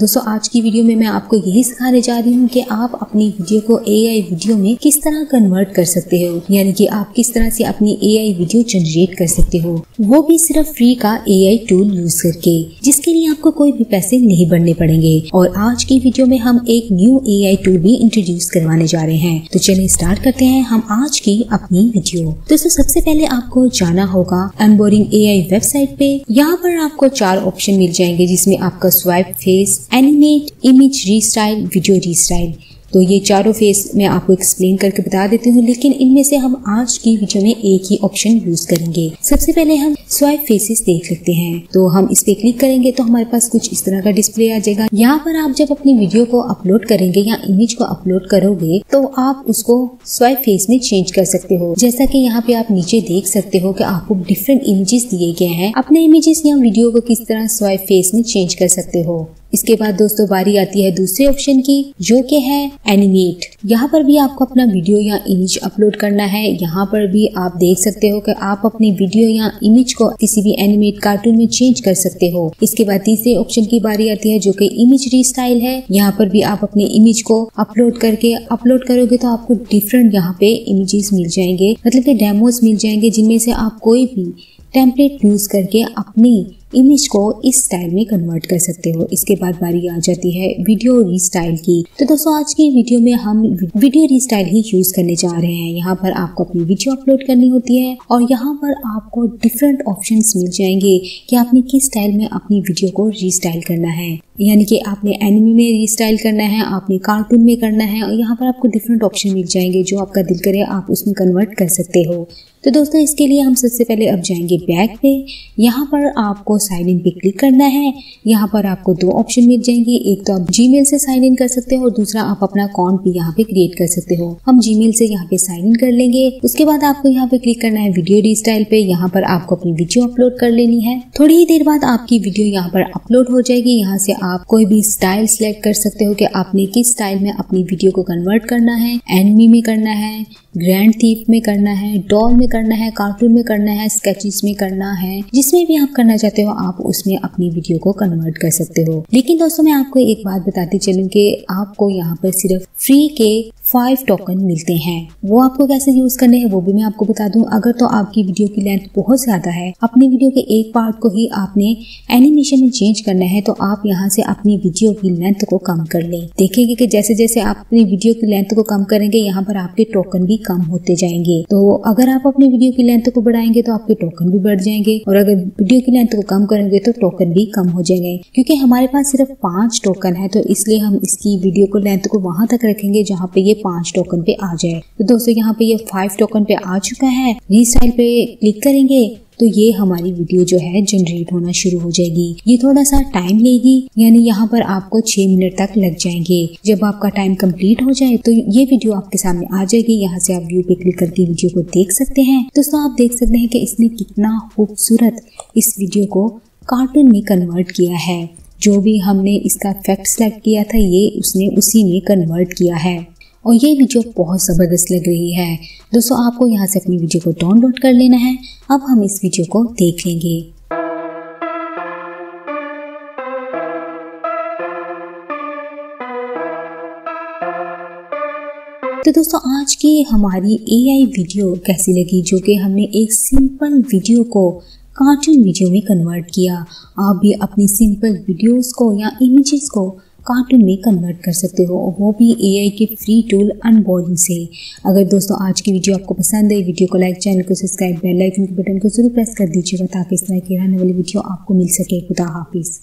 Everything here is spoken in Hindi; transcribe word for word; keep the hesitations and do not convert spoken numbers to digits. दोस्तों आज की वीडियो में मैं आपको यही सिखाने जा रही हूँ कि आप अपनी वीडियो को एआई वीडियो में किस तरह कन्वर्ट कर सकते हो, यानी कि आप किस तरह से अपनी एआई वीडियो जनरेट कर सकते हो, वो भी सिर्फ फ्री का एआई टूल यूज करके, जिसके लिए आपको कोई भी पैसे नहीं भरने पड़ेंगे। और आज की वीडियो में हम एक न्यू एआई टूल भी इंट्रोड्यूस करवाने जा रहे हैं। तो चलिए स्टार्ट करते हैं हम आज की अपनी वीडियो। दोस्तों सबसे पहले आपको जाना होगा अनबोरिंग एआई वेबसाइट पे। यहाँ पर आपको चार ऑप्शन मिल जाएंगे, जिसमें आपका swipe face, animate, image restyle, video restyle. तो ये चारों फेस मैं आपको एक्सप्लेन करके बता देती हूँ, लेकिन इनमें से हम आज की वीडियो में एक ही ऑप्शन यूज करेंगे। सबसे पहले हम स्वाइप फेसेस देख लेते हैं। तो हम इस पे क्लिक करेंगे तो हमारे पास कुछ इस तरह का डिस्प्ले आ जाएगा। यहाँ पर आप जब अपनी वीडियो को अपलोड करेंगे या इमेज को अपलोड करोगे तो आप उसको स्वाइप फेस में चेंज कर सकते हो। जैसा की यहाँ पे आप नीचे देख सकते हो की आपको डिफरेंट इमेजेस दिए गए हैं। अपने इमेजेस या वीडियो को किस तरह स्वाइप फेस में चेंज कर सकते हो। इसके बाद दोस्तों बारी आती है दूसरे ऑप्शन की, जो कि है एनिमेट। यहाँ पर भी आपको अपना वीडियो या इमेज अपलोड करना है। यहाँ पर भी आप देख सकते हो कि आप अपने वीडियो या इमेज को किसी भी एनिमेट कार्टून में चेंज कर सकते हो। इसके बाद तीसरे ऑप्शन की बारी आती है, जो कि इमेज रीस्टाइल है। यहाँ पर भी आप अपने इमेज को अपलोड करके अपलोड करोगे तो आपको डिफरेंट यहाँ पे इमेजेस मिल जाएंगे, मतलब कि डेमोज मिल जाएंगे, जिनमें से आप कोई भी टेम्पलेट यूज करके अपनी इमेज को इस स्टाइल में कन्वर्ट कर सकते हो। इसके बाद बारी आ जाती है वीडियो रीस्टाइल की। तो दोस्तों आज की वीडियो में हम वीडियो रीस्टाइल ही यूज करने जा रहे हैं। यहाँ पर आपको अपनी वीडियो अपलोड करनी होती है और यहाँ पर आपको डिफरेंट ऑप्शंस मिल जाएंगे कि आपने किस स्टाइल में अपनी वीडियो को रीस्टाइल करना है, यानी कि आपने एनिमे में रीस्टाइल करना है, आपने कार्टून में करना है। और यहाँ पर आपको डिफरेंट ऑप्शन मिल जाएंगे, जो आपका दिल करे आप उसमें कन्वर्ट कर सकते हो। तो दोस्तों इसके लिए हम सबसे पहले अब जाएंगे बैक पे। यहाँ पर आपको साइन इन पे क्लिक करना है। यहाँ पर आपको दो ऑप्शन मिल जाएंगे, एक तो आप जीमेल से साइन इन कर सकते हो और दूसरा आप अपना अकाउंट भी यहाँ पे क्रिएट कर सकते हो। हम जीमेल से यहाँ पे साइन इन कर लेंगे। उसके बाद आपको यहाँ पे क्लिक करना है वीडियो रीस्टाइल पे। यहाँ पर आपको अपनी वीडियो अपलोड कर लेनी है। थोड़ी ही देर बाद आपकी वीडियो यहाँ पर अपलोड हो जाएगी। यहाँ से आप कोई भी स्टाइल सिलेक्ट कर सकते हो कि आपने किस स्टाइल में अपनी वीडियो को कन्वर्ट करना है। एनिमे में करना है, ग्रैंड थीफ में करना है, डॉल में करना है, कार्टून में करना है, स्केचेस में करना है। जिसमें भी आप करना चाहते हो आप उसमें अपनी वीडियो को कन्वर्ट कर सकते हो। लेकिन दोस्तों मैं आपको एक बात बताती चलूं कि आपको यहाँ पर सिर्फ फ्री के फाइव टोकन मिलते हैं। वो आपको कैसे यूज करने हैं वो भी मैं आपको बता दूं। अगर तो आपकी वीडियो की लेंथ बहुत ज्यादा है, अपनी वीडियो के एक पार्ट को ही आपने एनिमेशन में चेंज करना है, तो आप यहाँ से अपनी वीडियो की लेंथ को कम कर लें। देखेंगे कि जैसे जैसे आप अपनी वीडियो की लेंथ को कम करेंगे यहाँ पर आपके टोकन भी कम होते जाएंगे। तो अगर आप अपनी वीडियो की लेंथ को बढ़ाएंगे तो आपके टोकन भी बढ़ जाएंगे, और अगर वीडियो की लेंथ को कम करेंगे तो टोकन भी कम हो जाएंगे। क्योंकि हमारे पास सिर्फ पांच टोकन है, तो इसलिए हम इसकी वीडियो को लेंथ को वहां तक रखेंगे जहाँ पे ये पांच टोकन पे आ जाए। तो दोस्तों यहाँ पे ये फाइव टोकन पे आ चुका है। रीस्टाइल पे क्लिक करेंगे तो ये हमारी वीडियो जो है जनरेट होना शुरू हो जाएगी। ये थोड़ा सा टाइम लेगी, यानी यहाँ पर आपको छह मिनट तक लग जाएंगे। जब आपका टाइम कंप्लीट हो जाए तो ये वीडियो आपके सामने आ जाएगी। यहाँ से आप व्यू पे क्लिक करके वीडियो को देख सकते हैं। दोस्तों आप देख सकते हैं कि इसने कितना खूबसूरत इस वीडियो को कार्टून में कन्वर्ट किया है। जो भी हमने इसका इफेक्ट सेलेक्ट किया था ये उसने उसी में कन्वर्ट किया है, और ये वीडियो बहुत ज़बरदस्त लग रही है। दोस्तों आपको यहाँ से अपनी वीडियो को डाउनलोड कर लेना है। अब हम इस वीडियो को देख लेंगे। तो दोस्तों आज की हमारी एआई वीडियो कैसी लगी, जो कि हमने एक सिंपल वीडियो को कार्टून वीडियो में कन्वर्ट किया। आप भी अपनी सिंपल वीडियोस को या इमेजेस को कार्टून में कन्वर्ट कर सकते हो, वो भी एआई के फ्री टूल अनबोरिंग से। अगर दोस्तों आज की वीडियो आपको पसंद आई, वीडियो को लाइक, चैनल को सब्सक्राइब, बेल आइकन के बटन को जरूर प्रेस कर दीजिएगा ताकि इस तरह की रहने वाली वीडियो आपको मिल सके। खुदा हाफिज़।